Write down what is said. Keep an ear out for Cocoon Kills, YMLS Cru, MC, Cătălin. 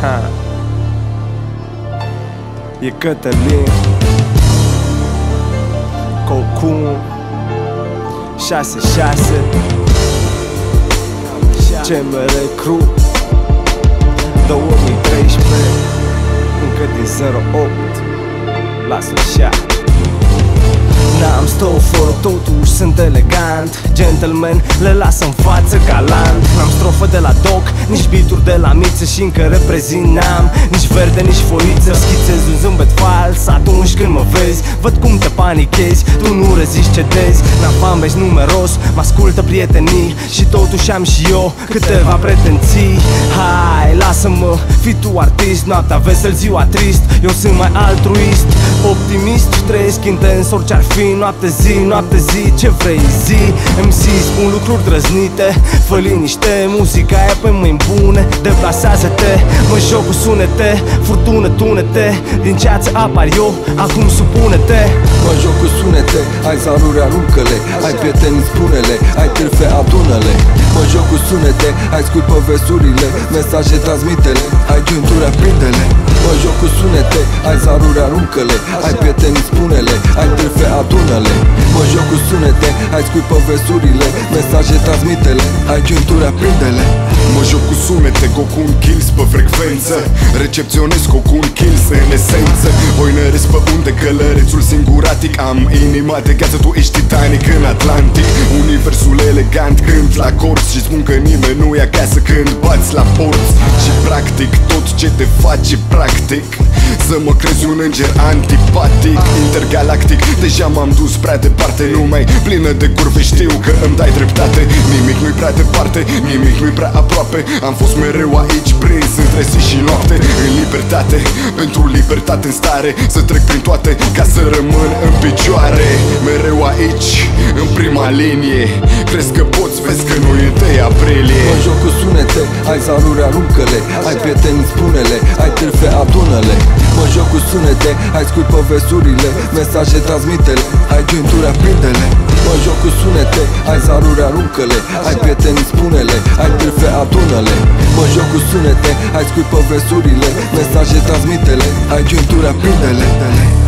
Aha. E Cătălin, Cocoon 66, YMLS Cru 2013, încă din 08, lasă așa. N-am strofă, totuși sunt elegant, gentleman, le las în față galant. N-am strofă de la doc, nici beaturi de la miță și încă reprezint n-am nici verde, nici foiță. Schițez un zâmbet fals atunci când mă vezi, văd cum te panichezi, tu nu reziști, cedezi. N-am fanbase numeros, mă ascultă prietenii și totuși am și eu câteva pretenții. Hai, lasă-mă, fii tu artist, noaptea vesel, ziua trist, eu sunt mai altruist, optimist, trăiesc intens orice-ar fi. Noapte zi, noapte zi, ce vrei zi? MC spun lucruri drăznite, fă liniște, muzica e pe mâini bune. Deplasează-te, mă joc cu sunete, furtună, tunete, din ceață apar eu, acum supune-te. Mă joc cu sunete, ai zaruri, aruncă-le, ai prieteni, spune-le, ai târfe, adună-le. Mă joc cu sunete, ai sculpă versurile, mesaje, transmite-le, ai gânduri, aprinde-le. Mă joc cu sunete, ai zaruri, aruncă-le, ai prieteni, spune-le, ai târfe, adună-le. Mă joc cu sunete, ai sculpă versurile, mesaje, transmite-le, ai gânduri, aprinde-le. Mă joc cu sunete, Cocoon Kills pe frecvență, recepționez Cocoon Kills în esență. Oinăresc pe unde călărețul singuratic, am inima de gheață, tu ești Titanic în Atlantic. Universul elegant cânt la corți și spun că nimeni nu e acasă când bați la porți. Și practic tot ce te face practic, să mă crezi un înger antipatic, intergalactic. Deja m-am dus prea departe, numai plină de curve, știu că îmi dai dreptate. Nimic nu-i prea departe, nimic nu-i prea aproape, am fost mereu aici prins între zi și noapte. În libertate, pentru libertate în stare, să trec prin toate ca să rămân în picioare. Mereu aici, în prima linie, crezi că poți, vezi că nu e 1 aprilie. Mă joc cu sunete, ai zaruri, aruncă-le, ai prieteni, spune-le, ai târfe, adună-le. Mă joc cu sunete, ai sculpă versurile, mesaje, transmite-le, ai gânduri, aprinde-le. Mă joc cu sunete, ai zaruri, aruncă-le, ai prieteni, spune-le, ai târfe, adună-le. Mă joc cu sunete, ai sculpă versurile, mesaje, transmite-le, ai gânduri, aprinde-le.